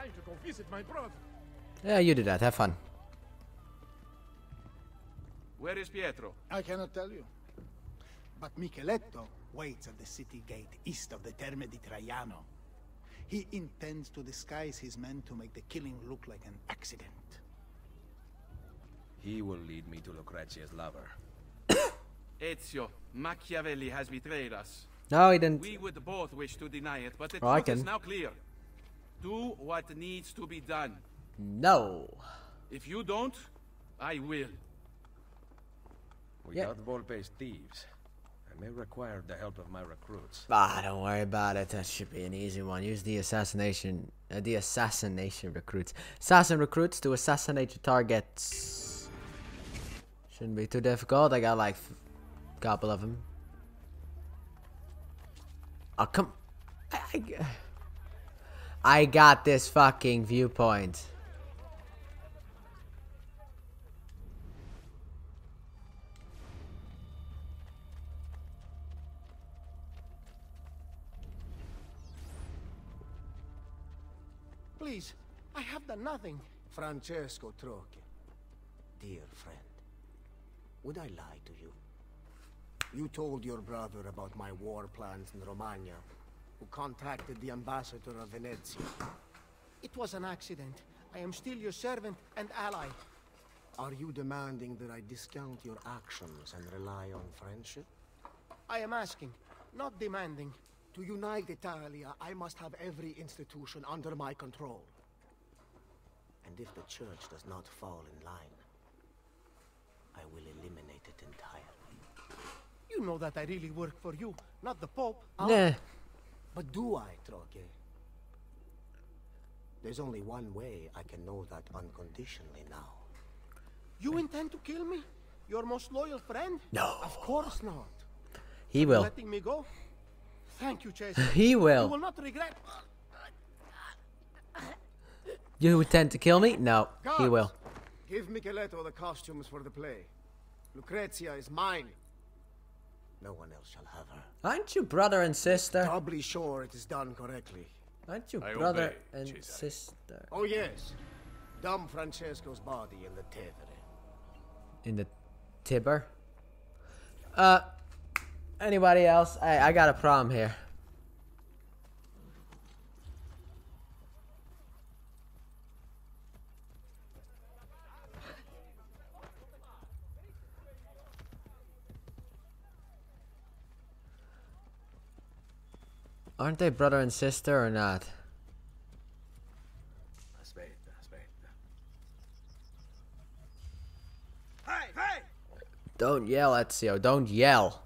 time to go visit my brother. Yeah, you do that. Have fun. Where is Pietro? I cannot tell you. But Micheletto waits at the city gate east of the Terme di Traiano. He intends to disguise his men to make the killing look like an accident. He will lead me to Lucrezia's lover. Ezio, Machiavelli has betrayed us. No, he didn't. We would both wish to deny it, but the truth is now clear. Do what needs to be done. No. If you don't, I will. Without Volpe's thieves, I may require the help of my recruits. Ah, don't worry about it. That should be an easy one. Use the assassination recruits. Assassin recruits to assassinate your targets. Shouldn't be too difficult. I got like a couple of them. Oh, come. I got this fucking viewpoint. Please, I have done nothing. Francesco Trocchi, dear friend, would I lie to you? You told your brother about my war plans in Romagna, who contacted the ambassador of Venezia. It was an accident. I am still your servant and ally. Are you demanding that I discount your actions and rely on friendship? I am asking, not demanding. To unite Italia, I must have every institution under my control. And if the church does not fall in line, I will eliminate it entirely. You know that I really work for you, not the Pope. Yeah. But do I, Trocchi? There's only one way I can know that unconditionally now. You intend to kill me? Your most loyal friend? No. Of course not. He will. Letting me go? Thank you, Cesare. He will. You will not regret. You intend to kill me? No. Guards, he will. Give Micheletto the costumes for the play. Lucrezia is mine. No one else shall have her. Aren't you brother and sister? Doubly sure it is done correctly. Aren't you brother and sister? Oh yes. Dumb Francesco's body in the Tiber. In the Tiber? Anybody else? I got a problem here. Aren't they brother and sister or not? Aspetta, aspetta. Hey, hey! Don't yell, Ezio. Don't yell.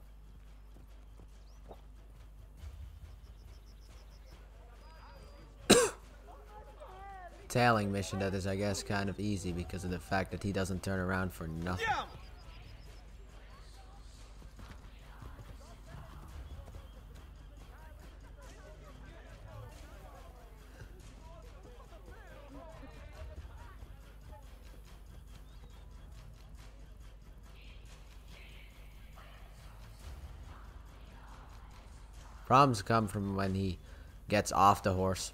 Tailing mission that is, I guess, kind of easy because of the fact that he doesn't turn around for nothing. Yeah. Problems come from when he gets off the horse.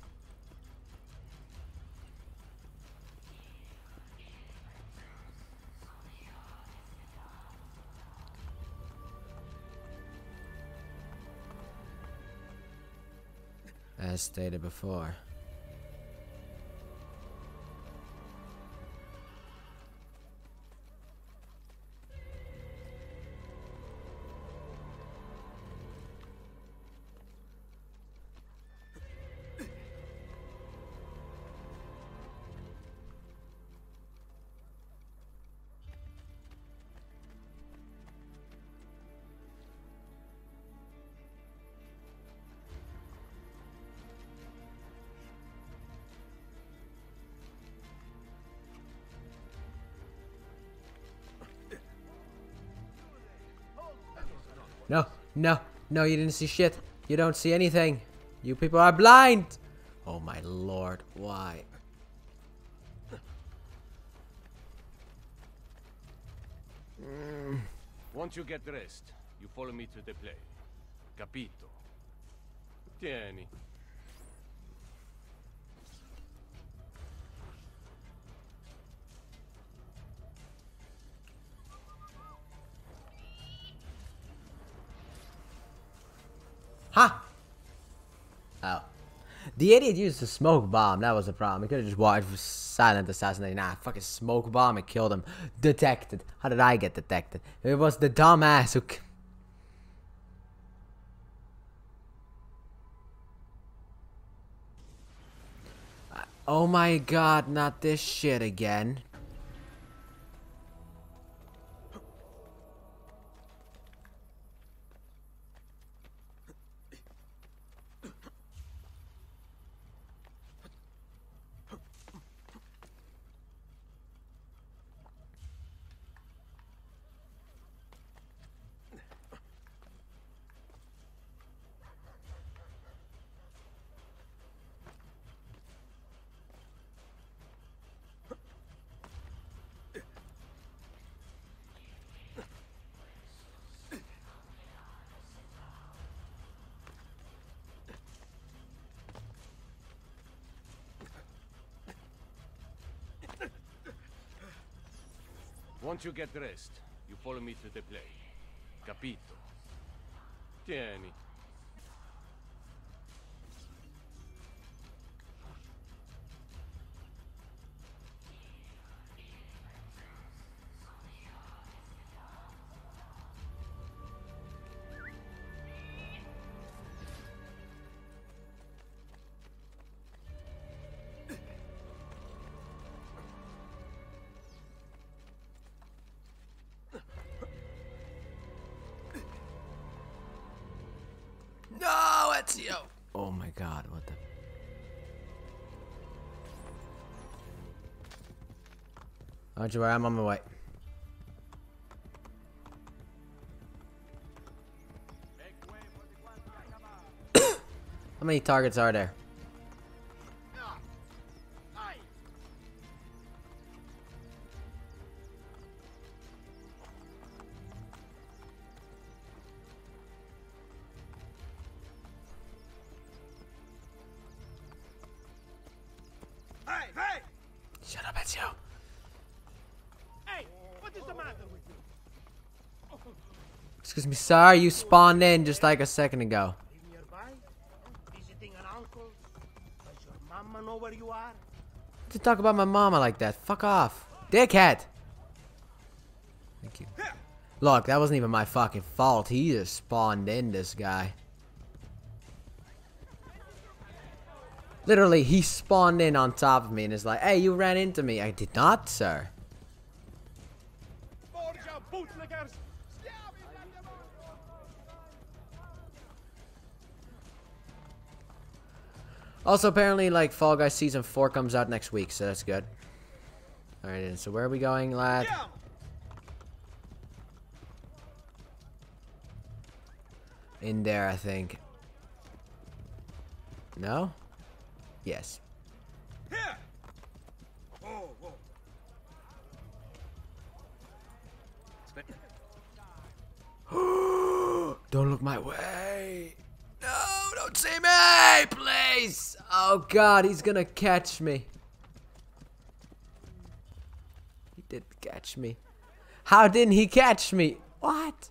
As stated before. No, no, no, you didn't see shit. You don't see anything. You people are blind. Oh my lord, why? Once you get dressed, you follow me to the play. Capito? Tieni. Ha! Oh. The idiot used a smoke bomb. That was the problem. He could have just walked silent assassinated. Nah, fucking smoke bomb. It killed him. Detected. How did I get detected? It was the dumbass who... Oh my god, not this shit again. Once you get dressed, you follow me to the play. Capito? Tieni. Oh my god, what the... Don't you worry, I'm on my way. How many targets are there? Shut up, Ezio. Hey, what is the matter with you? Excuse me, sir, you spawned in just like a second ago. Visiting an uncle? Does your mama know where you are? Don't you talk about my mama like that. Fuck off. Dickhead. Thank you. Look, that wasn't even my fucking fault. He just spawned in, this guy. Literally, he spawned in on top of me and is like, hey, you ran into me. I did not, sir. Also, apparently, like, Fall Guys Season 4 comes out next week, so that's good. Alright, so where are we going, lad? In there, I think. No? Yes. Here. Oh, whoa. Don't look my way. No, don't see me, please. Oh god, he's gonna catch me. He did catch me. How didn't he catch me? What?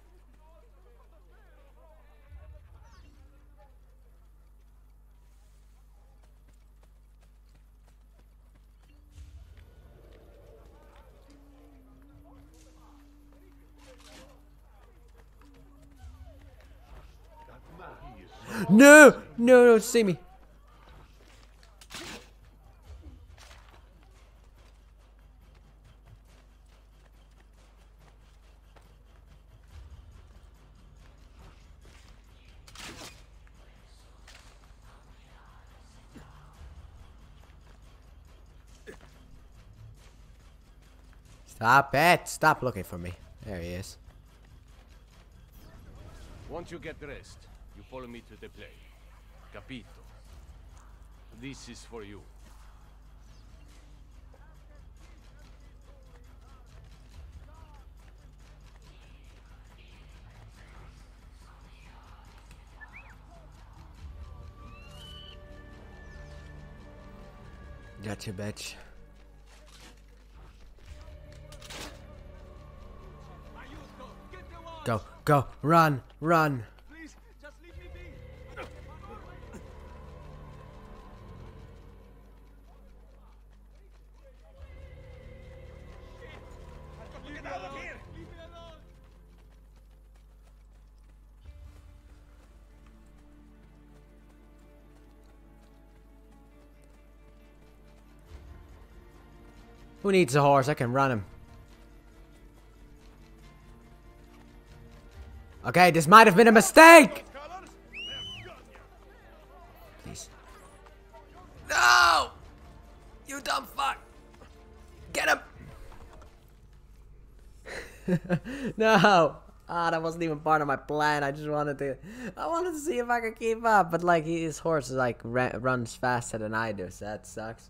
No! No, don't see me. Stop it! Stop looking for me. There he is. Once you get dressed, you follow me to the play. Capito? This is for you. Gotcha, bitch. Go, go, run, run. Who needs a horse? I can run him. Okay, this might have been a mistake! Please. No! You dumb fuck! Get him! No! Ah, that wasn't even part of my plan. I just wanted to... I wanted to see if I could keep up. But, like, his horse, like, runs faster than I do. So that sucks.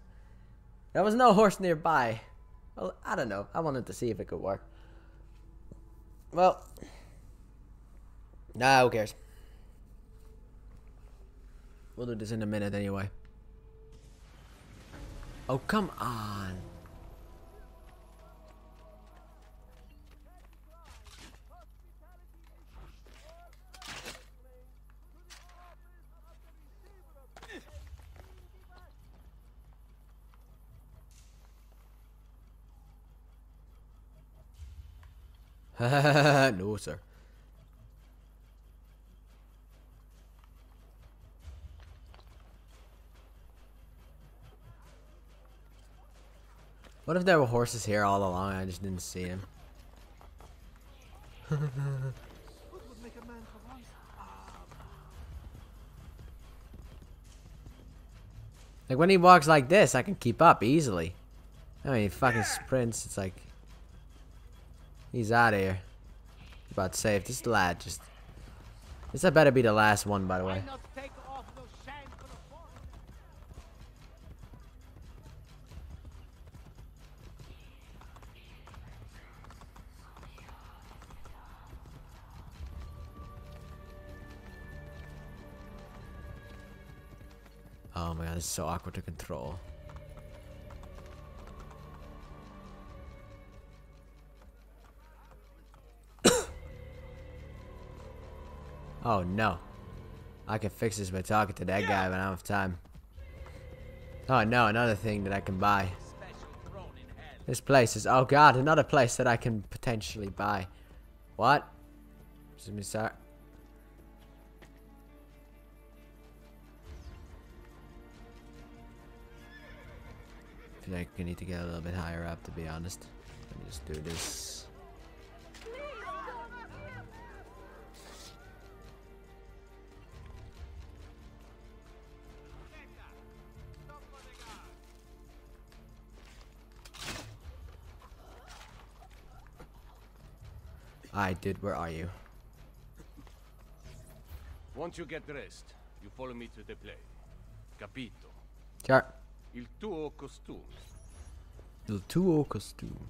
There was no horse nearby. Well, I don't know. I wanted to see if it could work. Well... Nah, who cares? We'll do this in a minute anyway. Oh, come on. No, sir. What if there were horses here all along and I just didn't see him? Like when he walks like this, I can keep up easily. I mean, he fucking sprints. It's like... He's out of here. About to save this lad. Just... This had better be the last one, by the way. Oh my god, this is so awkward to control. Oh no. I can fix this by talking to that guy, but I don't have time. Oh no, another thing that I can buy. This place is... Oh god, another place that I can potentially buy. What? Excuse me, sir. I need to get a little bit higher up, to be honest. Let me just do this. Alright, dude, where are you? Once you get dressed, you follow me to the play. Capito? Sure. Il tuo costume. Il tuo costume.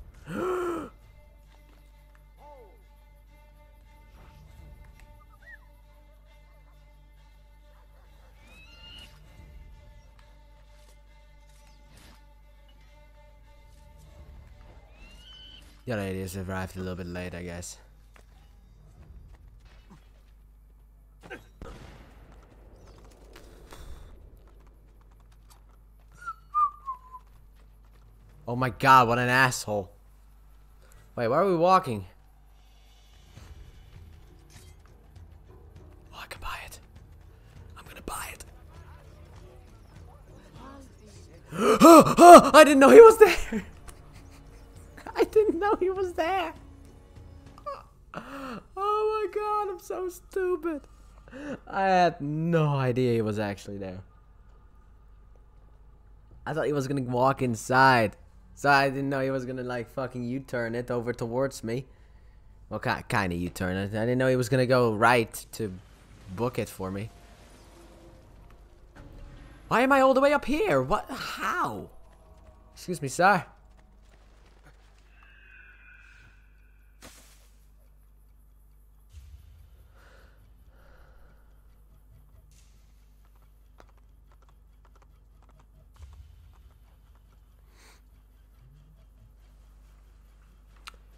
The ladies arrived a little bit late, I guess. Oh my god, what an asshole. Wait, where are we walking? Oh, I can buy it. I'm gonna buy it. Oh, oh, I didn't know he was there. I didn't know he was there. Oh my god, I'm so stupid. I had no idea he was actually there. I thought he was gonna walk inside. So I didn't know he was gonna like fucking U-turn it over towards me. Well, kind of U-turn it. I didn't know he was gonna go right to book it for me. Why am I all the way up here? What? How? Excuse me, sir.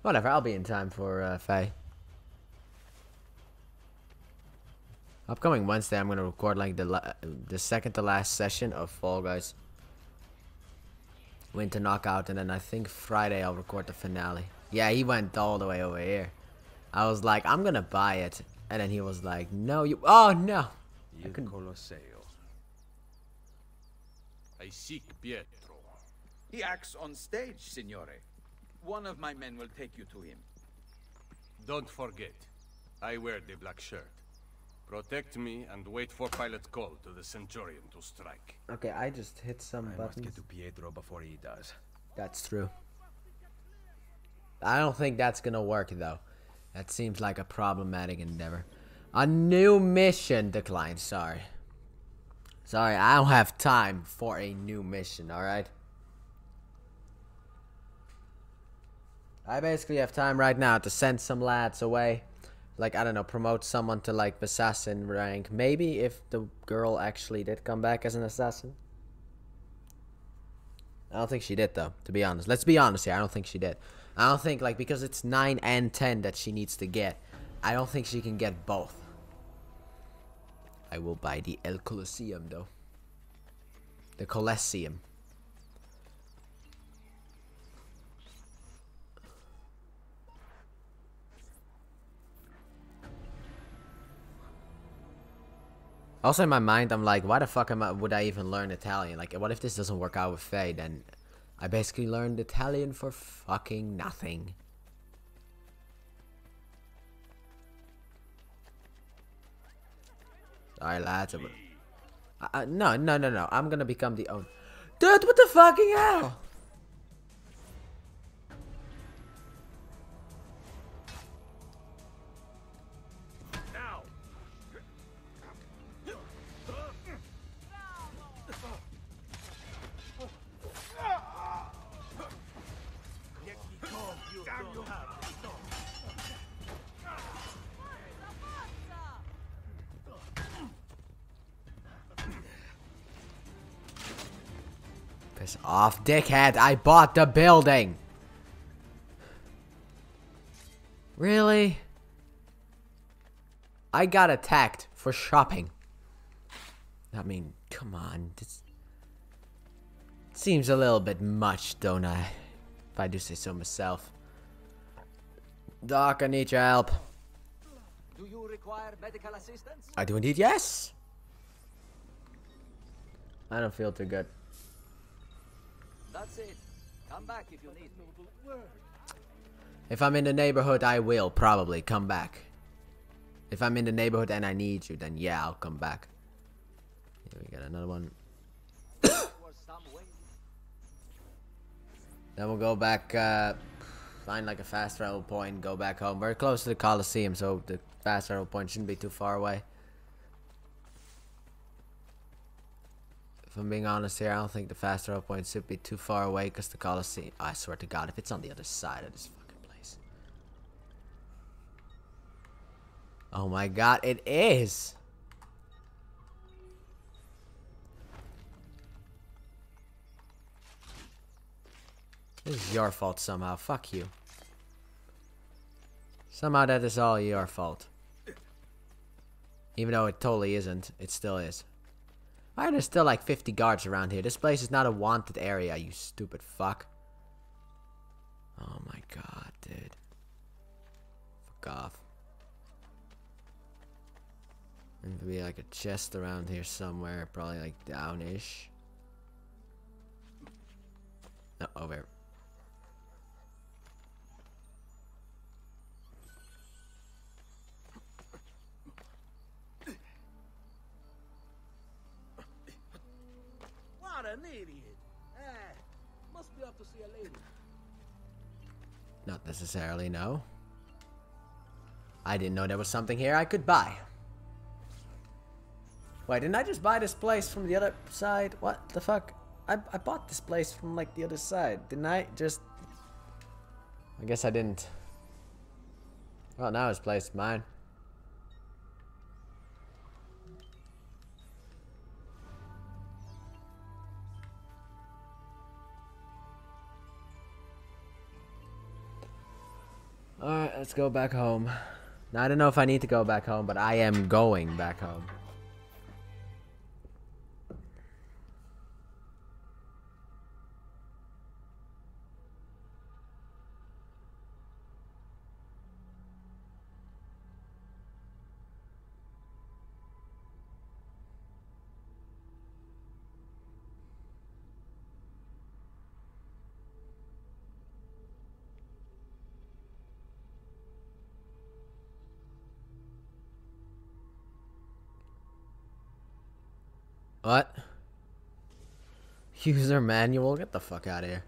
Whatever, I'll be in time for Faye. Upcoming Wednesday, I'm gonna record like the second to last session of Fall Guys. Winter Knockout, and then I think Friday I'll record the finale. Yeah, he went all the way over here. I was like, I'm gonna buy it, and then he was like, no, you. Oh no! You Colosseum. I seek Pietro. He acts on stage, signore. One of my men will take you to him. Don't forget, I wear the black shirt. Protect me and wait for pilot call to the Centurion to strike. Okay, I just hit some buttons. I must get to Pietro before he does. That's true. I don't think that's gonna work though. That seems like a problematic endeavor. A new mission declined. Sorry. Sorry, I don't have time for a new mission, alright? I basically have time right now to send some lads away. Like, I don't know, promote someone to, like, assassin rank. Maybe if the girl actually did come back as an assassin. I don't think she did, though, to be honest. Let's be honest here. I don't think she did. I don't think, like, because it's 9 and 10 that she needs to get. I don't think she can get both. I will buy the El Colosseum, though. The Colosseum. Also in my mind, I'm like, why the fuck would I even learn Italian? Like, what if this doesn't work out with Faye? Then I basically learned Italian for fucking nothing. Alright, lads. No. I'm gonna become the own. Dude, what the fucking hell? Piss off, dickhead. I bought the building. Really? I got attacked for shopping. I mean, come on. This seems a little bit much, don't I? If I do say so myself. Doc, I need your help. Do you require medical assistance? I do indeed, yes. I don't feel too good. That's it. Come back if you need me. If I'm in the neighborhood, I will probably come back. If I'm in the neighborhood and I need you, then yeah, I'll come back. Here we got another one. Then we'll go back, find like a fast travel point, go back home. We're close to the Colosseum, so the fast travel point shouldn't be too far away. If I'm being honest here, I don't think the fast travel point should be too far away because the Colosseum... I swear to God, if it's on the other side of this fucking place. Oh my God, it is! This is your fault somehow, fuck you. Somehow that is all your fault. Even though it totally isn't, it still is. Why are there still like 50 guards around here? This place is not a wanted area, you stupid fuck. Oh my God, dude. Fuck off. There's gonna be like a chest around here somewhere, probably like down-ish. No, over. An idiot. Must be up to see a lady. Not necessarily, no. I didn't know there was something here I could buy. Wait, didn't I just buy this place from the other side? What the fuck? I bought this place from like the other side. Didn't I just... I guess I didn't. Well, now his place is mine. Alright, let's go back home. Now, I don't know if I need to go back home, but I am going back home. What? User manual? Get the fuck out of here.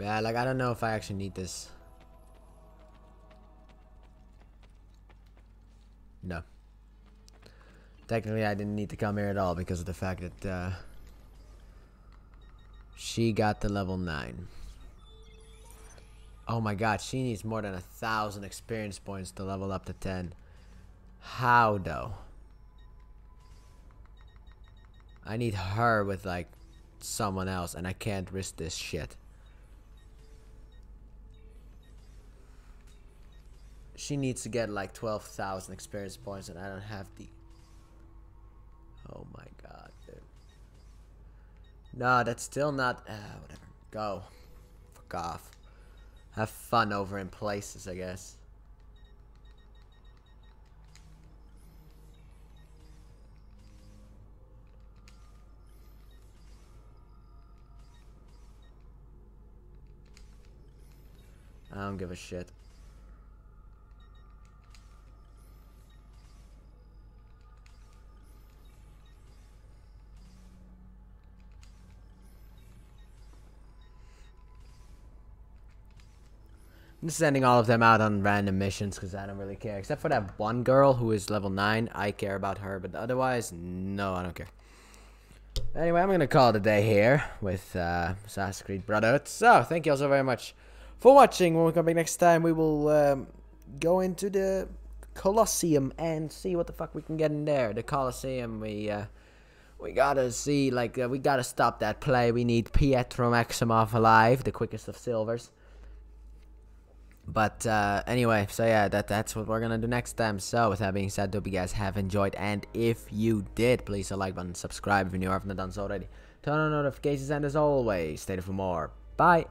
Yeah, like, I don't know if I actually need this. No. Technically, I didn't need to come here at all because of the fact that, she got to level 9. Oh my god, she needs more than 1,000 experience points to level up to 10. How, though? I need her with, like, someone else, and I can't risk this shit. She needs to get, like, 12,000 experience points, and I don't have the... Oh my god, dude. No, that's still not... whatever. Go. Fuck off. Have fun over in places, I guess. I don't give a shit. I'm just sending all of them out on random missions because I don't really care. Except for that one girl who is level 9. I care about her, but otherwise, no, I don't care. Anyway, I'm going to call it a day here with Assassin's Creed Brotherhood. So, thank you all so very much for watching. When we come back next time, we will go into the Colosseum and see what the fuck we can get in there. The Colosseum, we gotta see, like, we gotta stop that play. We need Pietro Maximoff alive, the quickest of silvers. But anyway, so yeah, that's what we're gonna do next time. So with that being said, I hope you guys have enjoyed, and if you did, please hit the like button, subscribe if you haven't done so already, turn on notifications, and as always, stay tuned for more. Bye.